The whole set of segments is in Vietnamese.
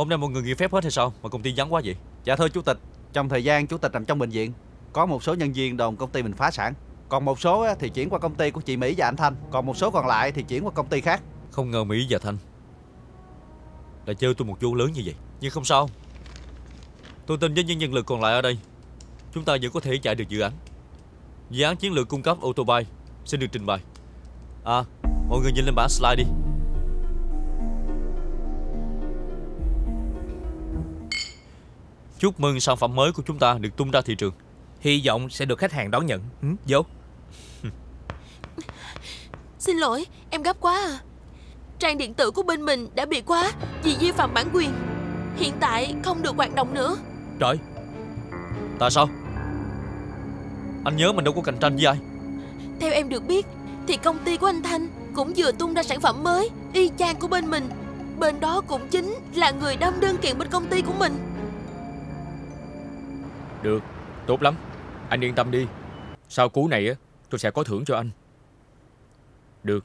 Hôm nay mọi người nghỉ phép hết hay sao mà công ty vắng quá vậy? Dạ thưa chủ tịch, trong thời gian chủ tịch nằm trong bệnh viện, có một số nhân viên đồn công ty mình phá sản, còn một số thì chuyển qua công ty của chị Mỹ và anh Thanh, còn một số còn lại thì chuyển qua công ty khác. Không ngờ Mỹ và Thanh đã chơi tôi một chú lớn như vậy. Nhưng không sao, tôi tin với những nhân lực còn lại ở đây, chúng ta vẫn có thể chạy được dự án. Dự án chiến lược cung cấp ô tô bay sẽ được trình bày. À, mọi người nhìn lên bản slide đi. Chúc mừng sản phẩm mới của chúng ta được tung ra thị trường. Hy vọng sẽ được khách hàng đón nhận. Vô. Xin lỗi, em gấp quá à. Trang điện tử của bên mình đã bị khóa vì vi phạm bản quyền. Hiện tại không được hoạt động nữa. Trời, tại sao? Anh nhớ mình đâu có cạnh tranh với ai. Theo em được biết thì công ty của anh Thanh cũng vừa tung ra sản phẩm mới y chang của bên mình. Bên đó cũng chính là người đâm đơn kiện bên công ty của mình. Được, tốt lắm. Anh yên tâm đi. Sau cú này á, tôi sẽ có thưởng cho anh. Được.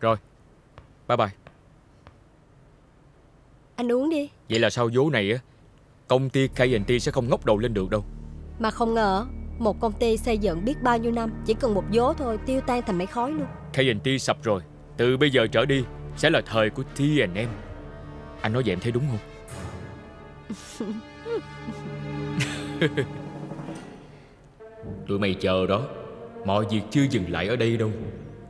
Rồi, bye bye. Anh uống đi. Vậy là sau vố này á, công ty K&T sẽ không ngóc đầu lên được đâu. Mà không ngờ, một công ty xây dựng biết bao nhiêu năm, chỉ cần một vố thôi tiêu tan thành mây khói luôn. K&T sập rồi. Từ bây giờ trở đi sẽ là thời của T&M. Anh nói vậy em thấy đúng không? Tụi mày chờ đó, mọi việc chưa dừng lại ở đây đâu.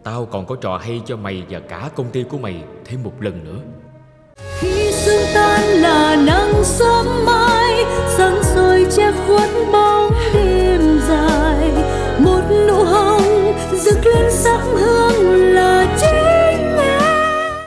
Tao còn có trò hay cho mày và cả công ty của mày thêm một lần nữa. Khi sương tan là nắng sớm mai, sáng soi che khuất bóng đêm dài. Một nụ hồng rực lên sắc hương.